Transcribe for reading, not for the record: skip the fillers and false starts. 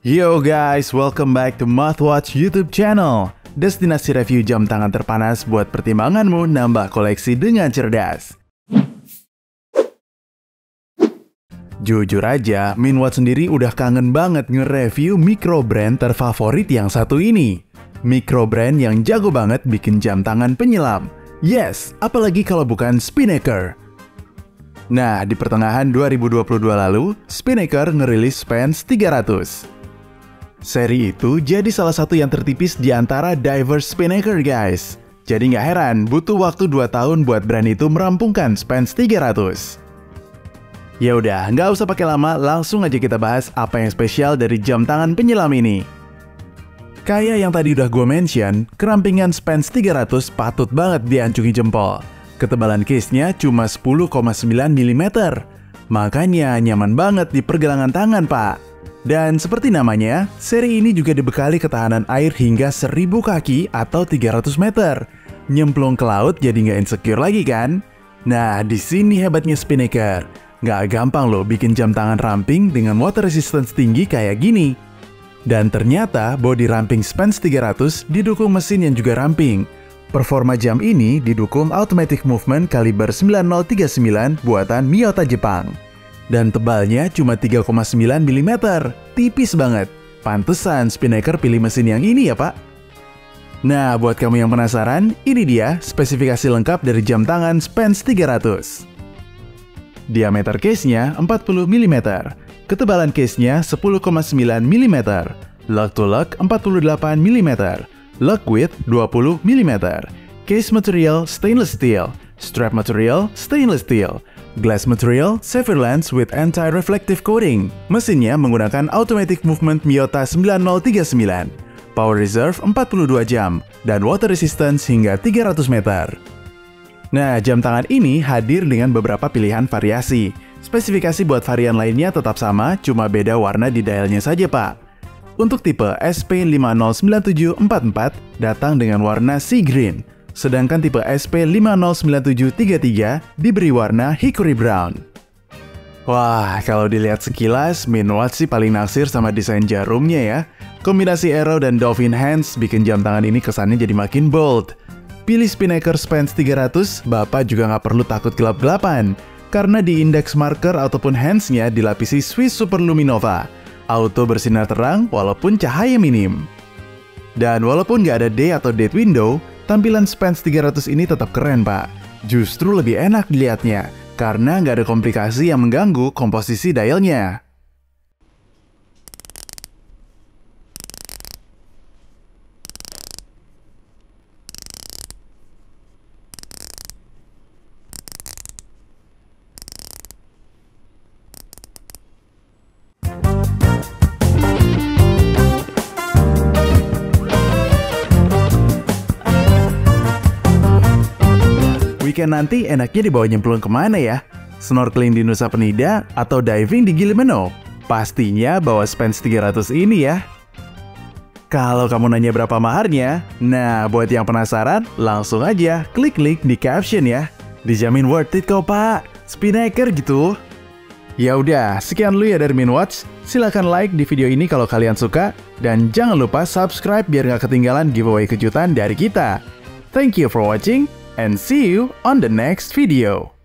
Yo guys, welcome back to Machtwatch YouTube channel. Destinasi review jam tangan terpanas buat pertimbanganmu nambah koleksi dengan cerdas. Jujur aja, Minwatch sendiri udah kangen banget nge-review micro brand terfavorit yang satu ini. Micro brand yang jago banget bikin jam tangan penyelam. Yes, apalagi kalau bukan Spinnaker. Nah, di pertengahan 2022 lalu, Spinnaker ngerilis Spence 300. Seri itu jadi salah satu yang tertipis di antara diverse Spinnaker guys. Jadi nggak heran, butuh waktu 2 tahun buat brand itu merampungkan Spence 300. Ya udah, nggak usah pakai lama, langsung aja kita bahas apa yang spesial dari jam tangan penyelam ini. Kayak yang tadi udah gue mention, kerampingan Spence 300 patut banget diacungi jempol. Ketebalan case-nya cuma 10,9 mm. Makanya nyaman banget di pergelangan tangan, Pak. Dan seperti namanya, seri ini juga dibekali ketahanan air hingga 1000 kaki atau 300 meter. Nyemplung ke laut jadi nggak insecure lagi kan? Nah, di sini hebatnya Spinnaker. Nggak gampang loh bikin jam tangan ramping dengan water resistance tinggi kayak gini. Dan ternyata bodi ramping Spence 300 didukung mesin yang juga ramping. Performa jam ini didukung automatic movement kaliber 9039 buatan Miyota Jepang. Dan tebalnya cuma 3,9 mm, tipis banget. Pantesan Spinnaker pilih mesin yang ini ya Pak. Nah, buat kamu yang penasaran, ini dia spesifikasi lengkap dari jam tangan Spence 300. Diameter case-nya 40 mm, ketebalan case-nya 10,9 mm, lug to lug 48 mm, lug width 20 mm, case material stainless steel, strap material stainless steel, glass material, safer lens with anti-reflective coating. Mesinnya menggunakan automatic movement Miyota 9039, power reserve 42 jam, dan water resistance hingga 300 meter. Nah, jam tangan ini hadir dengan beberapa pilihan variasi. Spesifikasi buat varian lainnya tetap sama, cuma beda warna di dialnya saja, Pak. Untuk tipe SP509744 datang dengan warna sea green. Sedangkan tipe SP509733 diberi warna hickory brown. Wah, kalau dilihat sekilas, Minwatch sih paling naksir sama desain jarumnya ya. Kombinasi arrow dan dolphin hands bikin jam tangan ini kesannya jadi makin bold. Pilih Spinnaker Spence 300, Bapak juga nggak perlu takut gelap-gelapan. Karena di index marker ataupun hands-nya dilapisi Swiss Superluminova. Auto bersinar terang walaupun cahaya minim. Dan walaupun nggak ada day atau date window, tampilan Spence 300 ini tetap keren, Pak. Justru lebih enak dilihatnya, karena nggak ada komplikasi yang mengganggu komposisi dialnya. Weekend nanti enaknya dibawa nyemplung kemana ya? Snorkeling di Nusa Penida atau diving di Gili Meno? Pastinya bawa Spence 300 ini ya. Kalau kamu nanya berapa maharnya, nah buat yang penasaran langsung aja klik link di caption ya. Dijamin worth it kok Pak, Spinnaker gitu. Ya udah, sekian dulu ya dari Minwatch. Silahkan like di video ini kalau kalian suka dan jangan lupa subscribe biar nggak ketinggalan giveaway kejutan dari kita. Thank you for watching. And see you on the next video.